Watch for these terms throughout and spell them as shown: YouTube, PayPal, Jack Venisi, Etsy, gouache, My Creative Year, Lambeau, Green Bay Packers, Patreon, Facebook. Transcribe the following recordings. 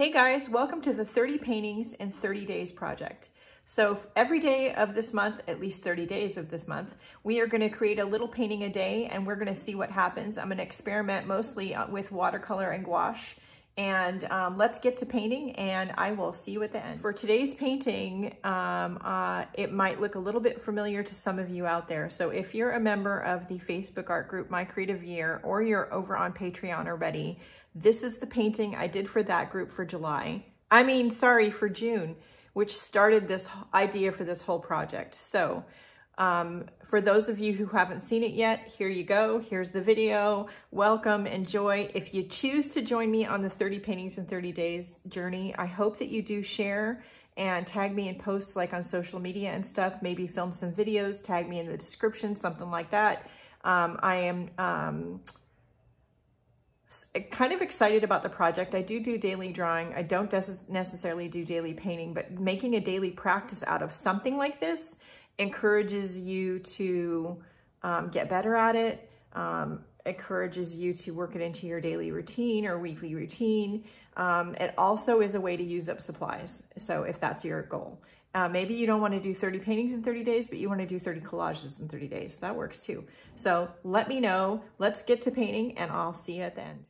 Hey guys, welcome to the 30 Paintings in 30 Days project. So every day of this month, at least 30 days of this month, we are going to create a little painting a day and we're going to see what happens. I'm going to experiment mostly with watercolor and gouache. And let's get to painting and I will see you at the end. For today's painting, it might look a little bit familiar to some of you out there. So if you're a member of the Facebook art group, My Creative Year, or you're over on Patreon already, this is the painting I did for that group for June, which started this idea for this whole project. So for those of you who haven't seen it yet, here you go. Here's the video. Welcome, enjoy. If you choose to join me on the 30 Paintings in 30 Days journey, I hope that you do share and tag me in posts like on social media and stuff, maybe film some videos, tag me in the description, something like that. I am kind of excited about the project. I do daily drawing. I don't necessarily do daily painting, but making a daily practice out of something like this encourages you to get better at it, encourages you to work it into your daily routine or weekly routine. It also is a way to use up supplies, so if that's your goal. Maybe you don't want to do 30 paintings in 30 days, but you want to do 30 collages in 30 days. That works too. So let me know. Let's get to painting and I'll see you at the end.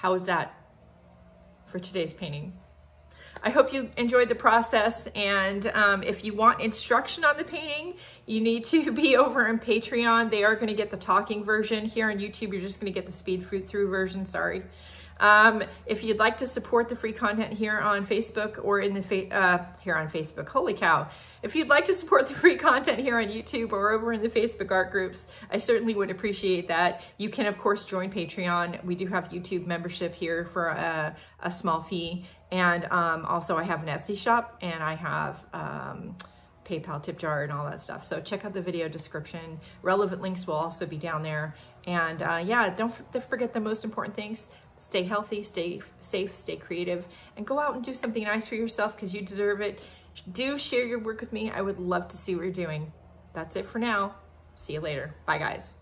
How is that for today's painting? I hope you enjoyed the process, and if you want instruction on the painting, you need to be over on Patreon. They are going to get the talking version. Here on YouTube, you're just going to get the speed through version, sorry. If you'd like to support the free content here on Facebook or in the, here on Facebook, holy cow. If you'd like to support the free content here on YouTube or over in the Facebook art groups, I certainly would appreciate that. You can of course join Patreon. We do have YouTube membership here for a small fee. And also I have an Etsy shop, and I have PayPal tip jar and all that stuff. So check out the video description. Relevant links will also be down there. And yeah, don't forget the most important things. Stay healthy, stay safe, stay creative, and go out and do something nice for yourself because you deserve it. Do share your work with me. I would love to see what you're doing. That's it for now. See you later. Bye, guys.